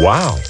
Wow.